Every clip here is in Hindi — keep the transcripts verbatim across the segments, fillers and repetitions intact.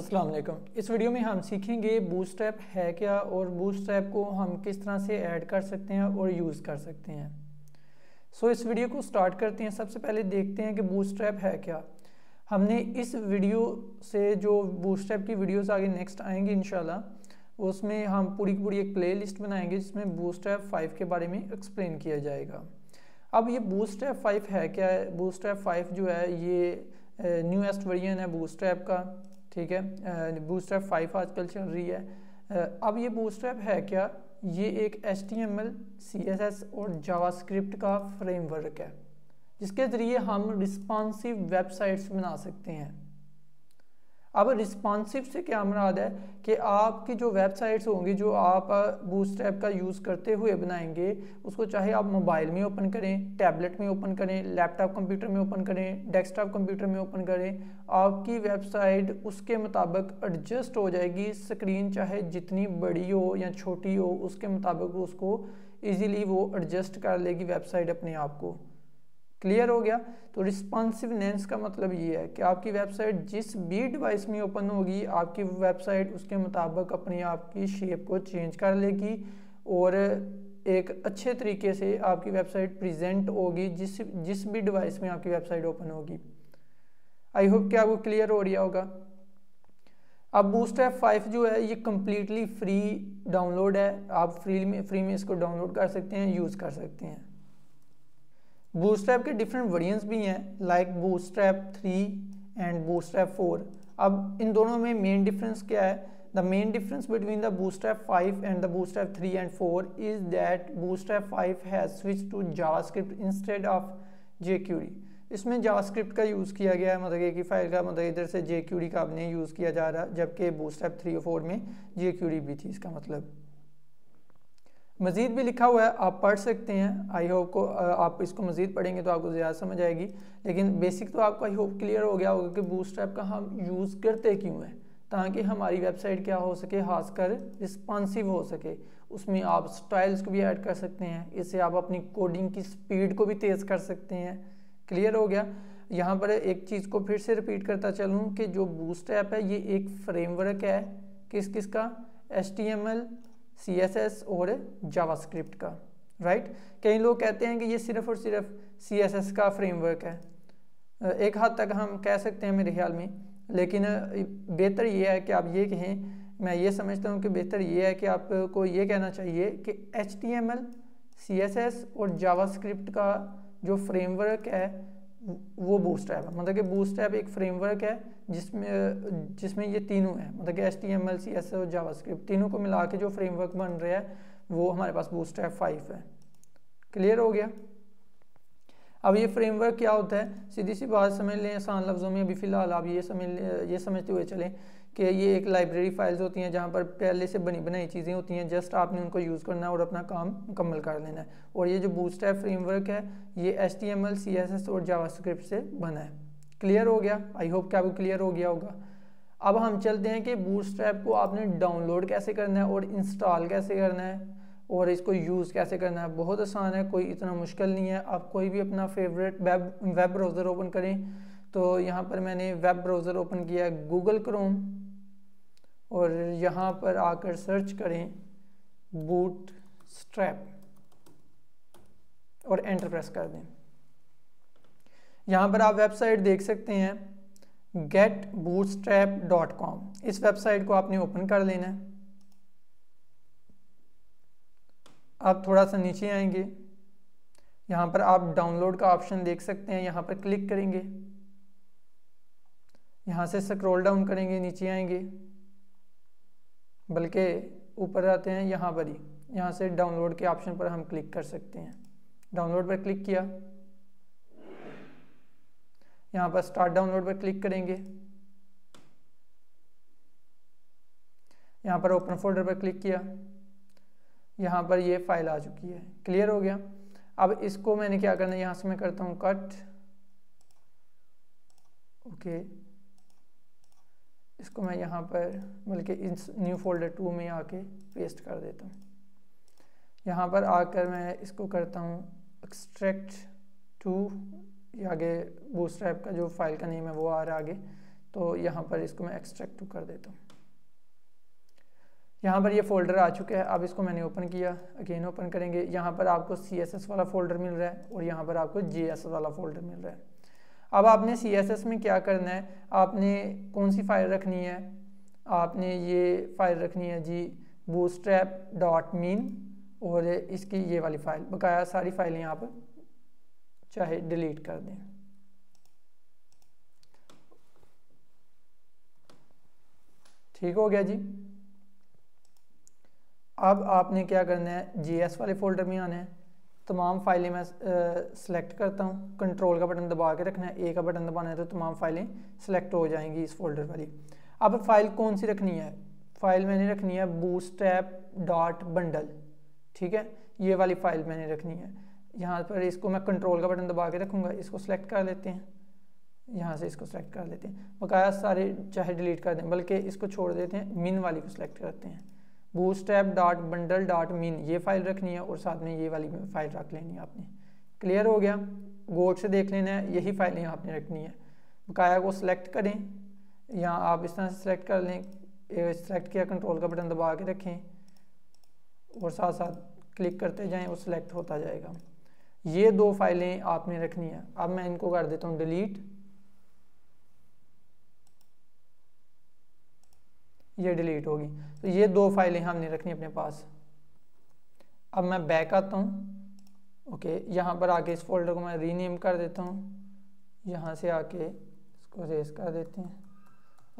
अस्सलाम वालेकुम। इस वीडियो में हम सीखेंगे बूटस्ट्रैप है क्या और बूटस्ट्रैप को हम किस तरह से ऐड कर सकते हैं और यूज़ कर सकते हैं। सो so, इस वीडियो को स्टार्ट करते हैं। सबसे पहले देखते हैं कि बूटस्ट्रैप है क्या। हमने इस वीडियो से जो बूटस्ट्रैप की वीडियोस आगे नेक्स्ट आएंगी इंशाल्लाह, उसमें हम पूरी की पूरी एक प्ले लिस्ट बनाएंगे जिसमें बूटस्ट्रैप फाइव के बारे में एक्सप्लेन किया जाएगा। अब ये बूटस्ट्रैप फाइव है क्या है। बूटस्ट्रैप फाइव जो है ये न्यूएस्ट वर्जन है बूटस्ट्रैप का, ठीक है। बूटस्ट्रैप फाइव आजकल चल रही है। अब ये बूटस्ट्रैप है क्या, ये एक H T M L, C S S और जावास्क्रिप्ट का फ्रेमवर्क है जिसके ज़रिए हम रिस्पॉन्सिव वेबसाइट्स बना सकते हैं। अब रिस्पॉन्सिव से क्या मुराद है कि आपकी जो वेबसाइट्स होंगी जो आप बूटस्ट्रैप का यूज़ करते हुए बनाएंगे, उसको चाहे आप मोबाइल में ओपन करें, टैबलेट में ओपन करें, लैपटॉप कंप्यूटर में ओपन करें, डेस्कटॉप कंप्यूटर में ओपन करें, आपकी वेबसाइट उसके मुताबिक एडजस्ट हो जाएगी। स्क्रीन चाहे जितनी बड़ी हो या छोटी हो, उसके मुताबिक उसको ईजीली वो एडजस्ट कर लेगी वेबसाइट अपने आप को। क्लियर हो गया। तो रिस्पॉन्सिवनेस का मतलब ये है कि आपकी वेबसाइट जिस भी डिवाइस में ओपन होगी, आपकी वेबसाइट उसके मुताबिक अपने आप की शेप को चेंज कर लेगी और एक अच्छे तरीके से आपकी वेबसाइट प्रेजेंट होगी जिस जिस भी डिवाइस में आपकी वेबसाइट ओपन होगी। आई होप कि आपको क्लियर हो रहा होगा। अब बूटस्ट्रैप फाइव जो है ये कम्प्लीटली फ्री डाउनलोड है। आप फ्री में फ्री में इसको डाउनलोड कर सकते हैं, यूज़ कर सकते हैं। बूटस्ट्रैप के डिफरेंट वर्जन्स भी हैं, like Bootstrap three and Bootstrap four. अब इन दोनों में मेन डिफरेंस क्या है। The main difference between the Bootstrap five and the Bootstrap three and four is that Bootstrap five has switch to JavaScript instead of jQuery। इसमें जावास्क्रिप्ट का यूज़ किया गया है, मतलब एक ही फाइल का, मतलब इधर से jQuery का आपने यूज़ किया जा रहा है, जबकि बूटस्ट्रैप थ्री और फोर में jQuery भी थी। इसका मतलब मज़ीद भी लिखा हुआ है, आप पढ़ सकते हैं। आई होप को आप इसको मज़ीद पढ़ेंगे तो आपको ज़्यादा समझ आएगी, लेकिन बेसिक तो आपको आई होप क्लियर हो गया होगा कि बूटस्ट्रैप का हम यूज़ करते क्यों हैं, ताकि हमारी वेबसाइट क्या हो सके, खासकर रिस्पॉन्सिव हो सके। उसमें आप स्टाइल्स को भी ऐड कर सकते हैं, इससे आप अपनी कोडिंग की स्पीड को भी तेज़ कर सकते हैं। क्लियर हो गया। यहाँ पर एक चीज़ को फिर से रिपीट करता चलूँ कि जो बूटस्ट्रैप है ये एक फ्रेमवर्क है, किस किस का, H T M L, C S S और जावास्क्रिप्ट का, राइट right? कई लोग कहते हैं कि ये सिर्फ और सिर्फ सी एस एस का फ्रेमवर्क है। एक हद तक हम कह सकते हैं मेरे ख्याल में, लेकिन बेहतर ये है कि आप ये कहें, मैं ये समझता हूँ कि बेहतर ये है कि आपको ये कहना चाहिए कि H T M L, C S S और जावास्क्रिप्ट का जो फ्रेमवर्क है वो बूटस्ट्रैप है। मतलब कि बूटस्ट्रैप एक फ्रेमवर्क है जिसमें जिसमें ये तीनों हैं, मतलब कि H T M L, C S S और जावास्क्रिप्ट तीनों को मिला के जो फ्रेमवर्क बन रहा है वो हमारे पास बूटस्ट्रैप फाइव है। क्लियर हो गया। अब ये फ्रेमवर्क क्या होता है, सीधी सी बात समझ लें आसान लफ्ज़ों में अभी फ़िलहाल। आप ये समझ ये समझते हुए चलें कि ये एक लाइब्रेरी फाइल्स होती हैं जहाँ पर पहले से बनी बनाई चीज़ें होती हैं, जस्ट आपने उनको यूज़ करना है और अपना काम मुकम्मल कर लेना है। और ये जो बूटस्ट्रैप फ्रेमवर्क है ये H T M L, C S S और जावास्क्रिप्ट से बना है। क्लियर हो गया। आई होप कि आपको क्लियर हो गया होगा। अब हम चलते हैं कि बूटस्ट्रैप को आपने डाउनलोड कैसे करना है और इंस्टॉल कैसे करना है और इसको यूज़ कैसे करना है। बहुत आसान है, कोई इतना मुश्किल नहीं है। आप कोई भी अपना favourite web web browser open करें। तो यहाँ पर मैंने वेब ब्राउज़र ओपन किया गूगल क्रोम और यहाँ पर आकर सर्च करें बूटस्ट्रैप और एंटर प्रेस कर दें। यहाँ पर आप वेबसाइट देख सकते हैं गेट बूटस्ट्रैप डॉट कॉम। इस वेबसाइट को आपने ओपन कर लेना है। आप थोड़ा सा नीचे आएंगे, यहाँ पर आप डाउनलोड का ऑप्शन देख सकते हैं, यहाँ पर क्लिक करेंगे, यहाँ से स्क्रॉल डाउन करेंगे, नीचे आएंगे, बल्कि ऊपर आते हैं, यहाँ पर ही यहाँ से डाउनलोड के ऑप्शन पर हम क्लिक कर सकते हैं। डाउनलोड पर क्लिक किया, यहाँ पर स्टार्ट डाउनलोड पर क्लिक करेंगे, यहाँ पर ओपन फोल्डर पर क्लिक किया, यहाँ पर ये फाइल आ चुकी है। क्लियर हो गया। अब इसको मैंने क्या करना है, यहाँ से मैं करता हूँ कट, ओके। इसको मैं यहाँ पर बल्कि इस न्यू फोल्डर टू में आके पेस्ट कर देता हूँ। यहाँ पर आकर मैं इसको करता हूँ एक्सट्रैक्ट टू, आगे बूटस्ट्रैप का जो फाइल का नेम है वो आ रहा है आगे, तो यहाँ पर इसको मैं एक्सट्रैक्ट टू कर देता हूँ। यहाँ पर ये यह फ़ोल्डर आ चुके हैं। अब इसको मैंने ओपन किया, अगेन ओपन करेंगे। यहाँ पर आपको सी एस एस वाला फ़ोल्डर मिल रहा है और यहाँ पर आपको जे एस वाला फ़ोल्डर मिल रहा है। अब आपने सी एस एस में क्या करना है, आपने कौन सी फाइल रखनी है, आपने ये फाइल रखनी है जी बूटस्ट्रैप डॉट मीन, और इसकी ये वाली फाइल, बकाया सारी फाइलें यहाँ पर चाहे डिलीट कर दें। ठीक हो गया जी। अब आपने क्या करना है, जेएस वाले फोल्डर में आना है। तमाम फाइलें मैं सिलेक्ट करता हूँ, कंट्रोल का बटन दबा के रखना है, ए का बटन दबाना है तो तमाम फाइलें सिलेक्ट हो जाएंगी इस फोल्डर वाली। अब फाइल कौन सी रखनी है, फाइल मैंने रखनी है बूटस्ट्रैप डॉट बंडल, ठीक है, ये वाली फाइल मैंने रखनी है। यहाँ पर इसको मैं कंट्रोल का बटन दबा के रखूँगा, इसको सेलेक्ट कर लेते हैं, यहाँ से इसको सेलेक्ट कर लेते हैं, बकाया सारे चाहे डिलीट कर दें, बल्कि इसको छोड़ देते हैं, मिन वाली को सेलेक्ट करते हैं। बूटस्ट्रैप डॉट बंडल डॉट मिन ये फाइल रखनी है और साथ में ये वाली फाइल रख लेनी है आपने। क्लियर हो गया, गौर से देख लेना है, यही फाइलें आपने रखनी है। बकाया को सेलेक्ट करें, यहाँ आप इस तरह से सेलेक्ट कर लें, सेलेक्ट किया, कंट्रोल का बटन दबा के रखें और साथ साथ क्लिक करते जाएँ और सेलेक्ट होता जाएगा। ये दो फाइलें आपने रखनी है। अब मैं इनको कर देता हूँ डिलीट, ये डिलीट होगी। तो ये दो फाइलें हमने रखनी अपने पास। अब मैं बैक आता हूँ, ओके, यहाँ पर आके इस फोल्डर को मैं रीनेम कर देता हूँ, यहाँ से आके इसको रेस कर देते हैं,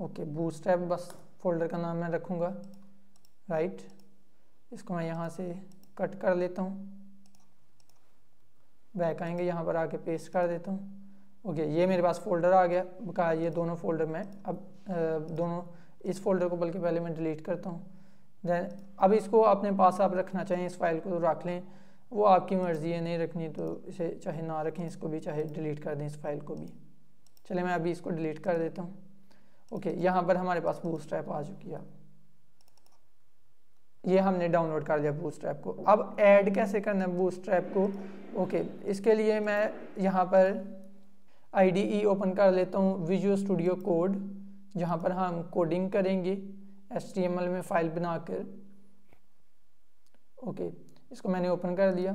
ओके, बूटस्ट्रैप बस फोल्डर का नाम मैं रखूँगा, राइट। इसको मैं यहाँ से कट कर लेता हूँ, बैक आएंगे, यहाँ पर आके पेस्ट कर देता हूँ, ओके, ये मेरे पास फोल्डर आ गया। बका ये दोनों फोल्डर में अब आ, दोनों इस फोल्डर को, बल्कि पहले मैं डिलीट करता हूँ, दैन अब इसको अपने पास आप रखना चाहें इस फाइल को तो रख लें, वो आपकी मर्ज़ी है, नहीं रखनी तो इसे चाहे ना रखें, इसको भी चाहे डिलीट कर दें, इस फाइल को भी। चले मैं अभी इसको डिलीट कर देता हूँ, ओके, यहाँ पर हमारे पास बूटस्ट्रैप आ चुकी है। ये हमने डाउनलोड कर लिया बूटस्ट्रैप को। अब ऐड कैसे करना है बूटस्ट्रैप को, ओके, इसके लिए मैं यहाँ पर आईडीई ओपन कर लेता हूँ, विजुअल स्टूडियो कोड, जहाँ पर हम कोडिंग करेंगे एच टी एम एल में फाइल बनाकर। ओके, इसको मैंने ओपन कर लिया,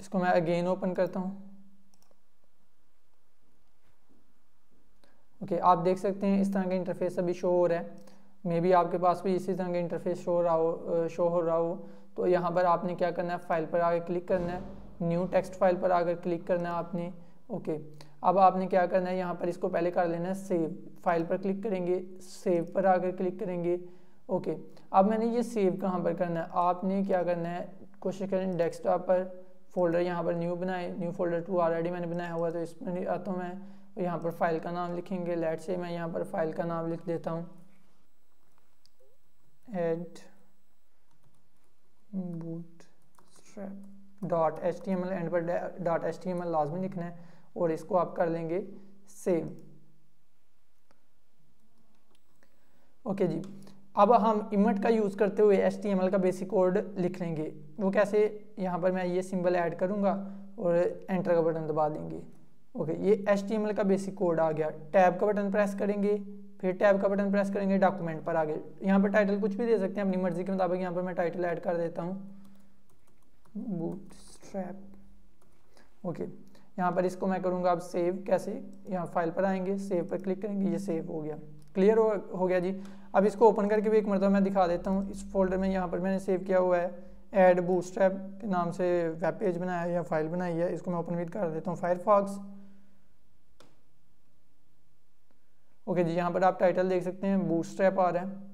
इसको मैं अगेन ओपन करता हूँ। ओके, आप देख सकते हैं इस तरह का इंटरफेस अभी शो हो रहा है, मे बी आपके पास भी इसी तरह का इंटरफेस शो रहा हो शो हो रहा हो तो यहाँ पर आपने क्या करना है, फाइल पर आकर क्लिक करना है, न्यू टेक्स्ट फाइल पर आकर क्लिक करना है आपने। ओके, अब आपने क्या करना है, यहाँ पर इसको पहले कर लेना है सेव, फाइल पर क्लिक करेंगे, सेव पर आकर क्लिक करेंगे। ओके, अब मैंने ये सेव कहाँ पर करना है, आपने क्या करना है, कोशिश करें डेस्कटॉप पर फोल्डर यहाँ पर न्यू बनाए, न्यू फोल्डर टू ऑलरेडी मैंने बनाया हुआ तो इसमें आता हूँ मैं, और यहाँ पर फाइल का नाम लिखेंगे, लेट्स से मैं यहाँ पर फाइल का नाम लिख देता हूँ, add bootstrap dot H T M L, end पर dot H T M L लाजमी लिखना है, और इसको आप कर लेंगे सेव। ओके जी, अब हम इमट का यूज़ करते हुए एच टी एम एल का बेसिक कोड लिख लेंगे। वो कैसे, यहाँ पर मैं ये सिंबल ऐड करूँगा और एंटर का बटन दबा देंगे। ओके, ये एच टी एम एल का बेसिक कोड आ गया। टैब का बटन प्रेस करेंगे, फिर टैब का बटन प्रेस करेंगे, डॉक्यूमेंट पर आ गए। यहाँ पर टाइटल कुछ भी दे सकते हैं अपनी मर्जी के मुताबिक, यहाँ पर मैं टाइटल ऐड कर देता हूँ बूटस्ट्रैप। ओके, यहाँ पर इसको मैं करूँगा अब सेव, कैसे, यहाँ फाइल पर आएंगे, सेव पर क्लिक करेंगे, ये सेव हो गया। क्लियर हो, हो गया जी। अब इसको ओपन करके भी एक मरतबा मैं दिखा देता हूँ। इस फोल्डर में यहाँ पर मैंने सेव किया हुआ है, ऐड बूटस्ट्रैप के नाम से वेब पेज बनाया है या फाइल बनाई है, इसको मैं ओपन भी कर देता हूँ, फायरफॉक्स। ओके जी, यहाँ पर आप टाइटल देख सकते हैं, बूटस्ट्रैप आ रहा है।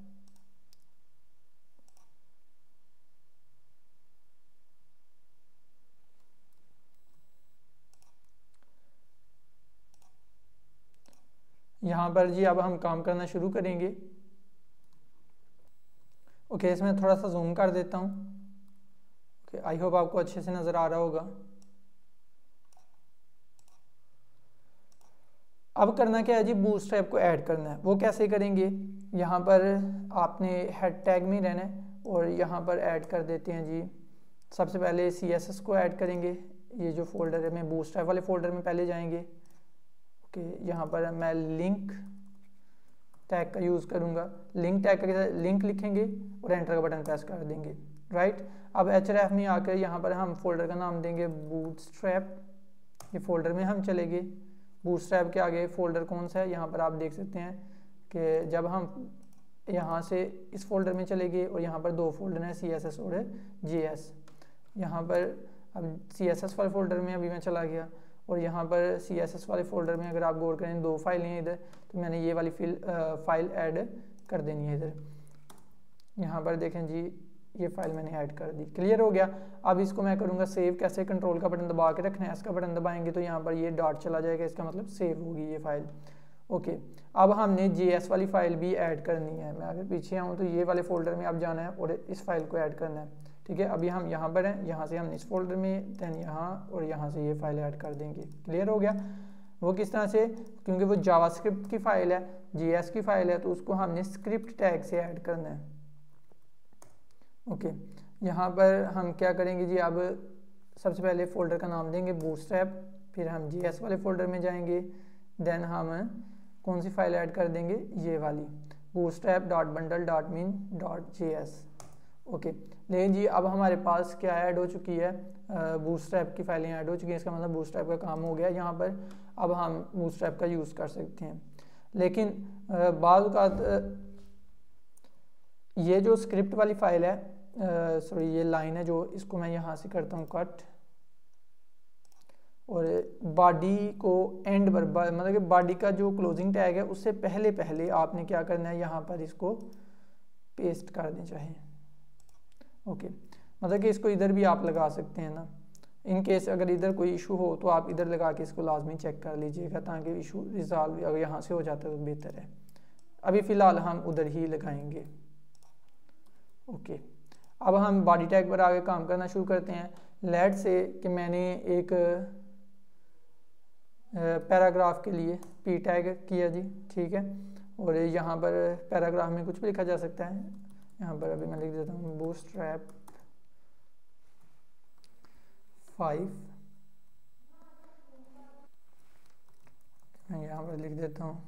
यहाँ पर जी अब हम काम करना शुरू करेंगे। ओके, इसमें थोड़ा सा जूम कर देता हूँ। ओके, आई होप आपको अच्छे से नज़र आ रहा होगा। अब करना क्या है जी, बूटस्ट्रैप को ऐड करना है। वो कैसे करेंगे, यहाँ पर आपने हेड टैग में रहना है और यहाँ पर ऐड कर देते हैं जी, सबसे पहले सी एस एस को ऐड करेंगे, ये जो फोल्डर है मैं बूटस्ट्रैप वाले फोल्डर में पहले जाएंगे। ओके, यहाँ पर मैं लिंक टैग का यूज़ करूँगा, लिंक टैग के साथ लिंक लिखेंगे और एंटर का बटन प्रेस कर देंगे। राइट, अब एच आर एफ में आकर यहाँ पर हम फोल्डर का नाम देंगे बूटस्ट्रैप। ये फोल्डर में हम चले गए, बूटस्ट्रैप के आगे फोल्डर कौन सा है यहाँ पर आप देख सकते हैं कि जब हम यहाँ से इस फोल्डर में चले गए और यहाँ पर दो फोल्डर हैं, सी एस एस और जे एस। यहाँ पर अब सी एस एस वाले फोल्डर में अभी मैं चला गया और यहाँ पर सी एस एस वाले फोल्डर में अगर आप गौर करें दो फाइलें हैं इधर, तो मैंने ये वाली फिल फाइल ऐड कर देनी है इधर। यहाँ पर देखें जी, ये फाइल मैंने ऐड कर दी। क्लियर हो गया। अब इसको मैं करूँगा सेव। कैसे? कंट्रोल का बटन दबा के रखना है, इसका बटन दबाएंगे तो यहाँ पर ये डॉट चला जाएगा, इसका मतलब सेव होगी ये फाइल। ओके, अब हमने जे एस वाली फाइल भी ऐड करनी है। मैं अगर पीछे आऊँ तो ये वाले फोल्डर में आप जाना है और इस फाइल को ऐड करना है। ठीक है, अभी हम यहाँ पर हैं, यहाँ से हम इस फोल्डर में, दैन यहाँ और यहाँ से ये फाइल ऐड कर देंगे। क्लियर हो गया। वो किस तरह से? क्योंकि वो जावास्क्रिप्ट की फाइल है, जे एस की फाइल है, तो उसको हमने स्क्रिप्ट टैग से ऐड करना है। ओके okay, यहाँ पर हम क्या करेंगे जी, अब सबसे पहले फोल्डर का नाम देंगे बूटस्ट्रैप, फिर हम जे एस वाले फोल्डर में जाएंगे, देन हम कौन सी फाइल ऐड कर देंगे, ये वाली bootstrap.bundle.min.js। ओके, लेकिन जी अब हमारे पास क्या ऐड हो चुकी है, बूटस्ट्रैप की फाइलें ऐड हो चुकी हैं, इसका मतलब बूटस्ट्रैप का काम हो गया। यहाँ पर अब हम बूटस्ट्रैप का यूज़ कर सकते हैं, लेकिन बाद का ये जो स्क्रिप्ट वाली फाइल है, सॉरी ये लाइन है जो, इसको मैं यहाँ से करता हूँ कट और बॉडी को एंड पर, मतलब कि बॉडी का जो क्लोजिंग टैग है उससे पहले पहले आपने क्या करना है, यहाँ पर इसको पेस्ट कर देना चाहिए। ओके, मतलब कि इसको इधर भी आप लगा सकते हैं ना, इन केस अगर इधर कोई इशू हो तो आप इधर लगा के इसको लाजमी चेक कर लीजिएगा, ताकि इशू रिजॉल्व अगर यहाँ से हो जाता है तो बेहतर है। अभी फ़िलहाल हम उधर ही लगाएंगे। ओके okay, अब हम बॉडी टैग पर आगे काम करना शुरू करते हैं। लेट्स से कि मैंने एक पैराग्राफ के लिए पी टैग किया जी, ठीक है, और यहाँ पर पैराग्राफ में कुछ भी लिखा जा सकता है। यहाँ पर अभी मैं लिख देता हूँ बूटस्ट्रैप फाइव, यहाँ पर लिख देता हूँ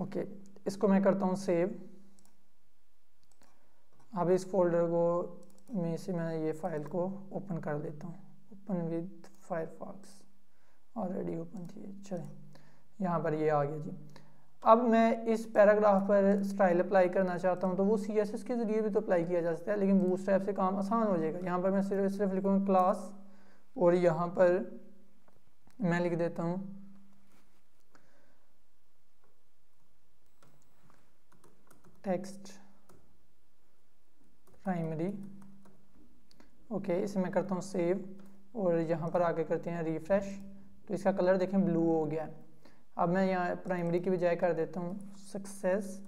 ओके okay, इसको मैं करता हूँ सेव। अब इस फोल्डर को में से मैं ये फाइल को ओपन कर देता हूँ, open with Firefox, already open थी। चलिए, यहाँ पर ये आ गया जी। अब मैं इस पैराग्राफ पर स्टाइल अप्लाई करना चाहता हूँ, तो वो सी एस एस के ज़रिए भी तो अप्लाई किया जा सकता है, लेकिन बूटस्ट्रैप से काम आसान हो जाएगा। यहाँ पर मैं सिर्फ सिर्फ लिखूँगा क्लास और यहाँ पर मैं लिख देता हूँ टेक्स्ट प्राइमरी। ओके, इसे मैं करता हूँ सेव और यहाँ पर आगे करते हैं रिफ्रेश, तो इसका कलर देखें ब्लू हो गया। अब मैं यहाँ प्राइमरी की बजाय कर देता हूँ सक्सेस,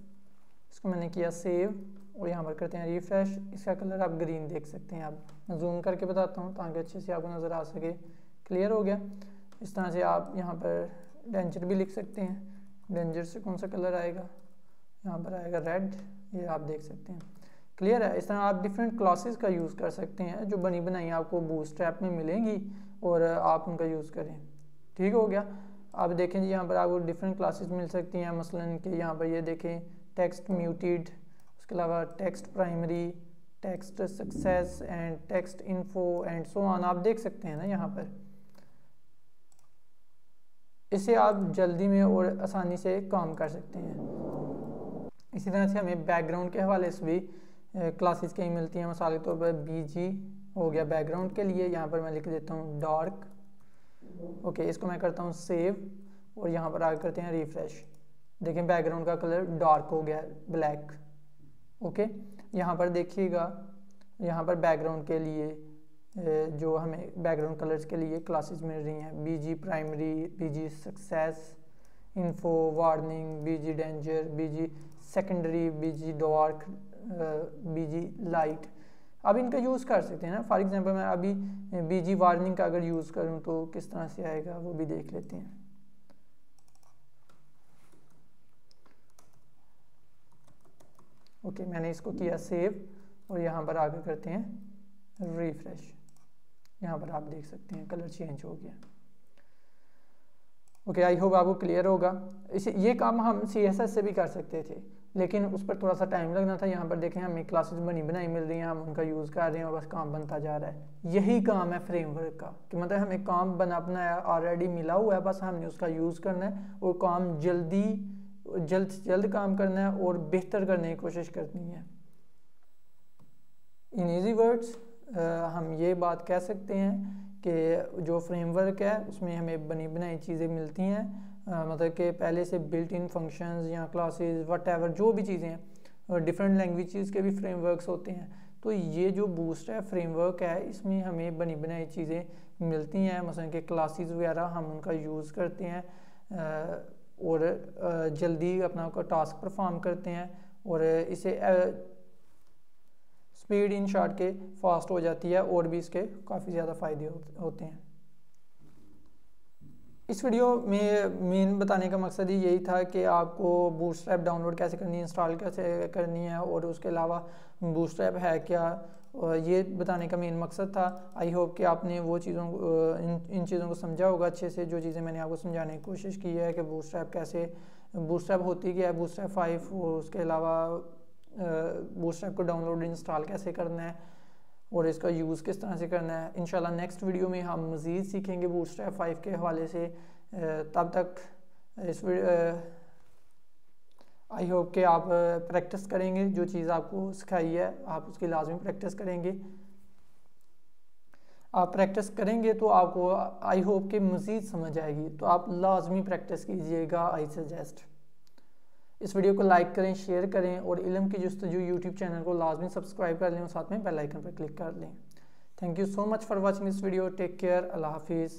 इसको मैंने किया सेव और यहाँ पर करते हैं रिफ्रेश, इसका कलर आप ग्रीन देख सकते हैं। अब मैं जूम करके बताता हूँ ताकि अच्छे से आपको नज़र आ सके। क्लियर हो गया। इस तरह से आप यहाँ पर डेंजर भी लिख सकते हैं, डेंजर से कौन सा कलर आएगा, यहाँ पर आएगा रेड, ये आप देख सकते हैं। क्लियर है। इस तरह आप डिफरेंट क्लासेस का यूज़ कर सकते हैं जो बनी बनाई आपको बूटस्ट्रैप में मिलेंगी और आप उनका यूज़ करें। ठीक हो गया। आप देखें जी, यहाँ पर आपको डिफरेंट क्लासेस मिल सकती हैं, मसलन कि यहाँ पर ये देखें टेक्स्ट म्यूटेड, उसके अलावा text primary, text success and text info and so on, आप देख सकते हैं ना यहाँ पर। इसे आप जल्दी में और आसानी से काम कर सकते हैं। इसी तरह से हमें बैकग्राउंड के हवाले से भी क्लासेस कई मिलती हैं। मिसाल के तौर पर बी जी हो गया बैकग्राउंड के लिए, यहाँ पर मैं लिख देता हूँ डार्क। ओके, इसको मैं करता हूँ सेव और यहाँ पर आगे करते हैं रिफ्रेश। देखें बैकग्राउंड का कलर डार्क हो गया, ब्लैक। ओके, यहाँ पर देखिएगा, यहाँ पर बैकग्राउंड के लिए जो हमें बैकग्राउंड कलर्स के लिए क्लासेस मिल रही हैं, B G primary, B G success, info, warning, B G danger, B G secondary, B G dark, B G light, अब इनका यूज़ कर सकते हैं ना। फॉर एग्जांपल मैं अभी बी जी वार्निंग का अगर यूज़ करूं तो किस तरह से आएगा वो भी देख लेते हैं। ओके okay, मैंने इसको किया सेव और यहाँ पर आगे करते हैं रिफ्रेश। यहाँ पर आप देख सकते हैं कलर चेंज हो गया। ओके आई होप आपको क्लियर होगा। इसे ये काम हम सी एस एस से भी कर सकते थे लेकिन उस पर थोड़ा सा टाइम लगना था। यहाँ पर देखें हमें क्लासेस बनी बनाई मिल रही हैं, हम उनका यूज़ कर रहे हैं और बस काम बनता जा रहा है। यही काम है फ्रेमवर्क का कि मतलब हमें काम बना अपना ऑलरेडी मिला हुआ है, बस हमने उसका यूज़ करना है और काम जल्दी जल्द से जल्द काम करना है और बेहतर करने की कोशिश करनी है। इन ईजी वर्ड्स हम ये बात कह सकते हैं कि जो फ्रेमवर्क है उसमें हमें बनी बनाई चीज़ें मिलती हैं, मतलब कि पहले से बिल्ट इन फंक्शंस या क्लासेस व्हाटएवर जो भी चीज़ें हैं, और डिफरेंट लैंग्वेजेस के भी फ्रेमवर्क्स होते हैं। तो ये जो बूटस्ट्रैप फ्रेमवर्क है इसमें हमें बनी बनाई चीज़ें मिलती हैं, मतलब कि क्लासेस वगैरह हम उनका यूज़ करते हैं और जल्दी अपना टास्क परफॉर्म करते हैं और इसे स्पीड इन शॉर्ट के फास्ट हो जाती है और भी इसके काफ़ी ज़्यादा फायदे होते हैं। इस वीडियो में मेन बताने का मकसद ही यही था कि आपको बूटस्ट्रैप डाउनलोड कैसे करनी है, इंस्टॉल कैसे करनी है और उसके अलावा बूटस्ट्रैप है क्या, ये बताने का मेन मकसद था। आई होप कि आपने वो चीज़ों इन, इन चीज़ों को समझा होगा अच्छे से, जो चीज़ें मैंने आपको समझाने की कोशिश की है कि बूटस्ट्रैप कैसे बूटस्ट्रैप होती क्या है, बूटस्ट्रैप फाइव और उसके अलावा बूटस्ट्रैप को डाउनलोड इंस्टॉल कैसे करना है और इसका यूज़ किस तरह से करना है। इंशाल्लाह नेक्स्ट वीडियो में हम मज़ीद सीखेंगे बूटस्ट्रैप फाइव के हवाले से। तब तक इस आई होप कि आप प्रैक्टिस करेंगे, जो चीज़ आपको सिखाई है आप उसकी लाजमी प्रैक्टिस करेंगे। आप प्रैक्टिस करेंगे तो आपको आई होप कि मज़ीद समझ आएगी, तो आप लाजमी प्रैक्टिस कीजिएगा। आई सजेस्ट इस वीडियो को लाइक करें, शेयर करें और इल्म की जुस्तजू यूट्यूब चैनल को लाजमी सब्सक्राइब कर लें और साथ में बेल आइकन पर क्लिक कर लें। Thank you so much for watching this video. Take care. अल्लाह हाफिज़।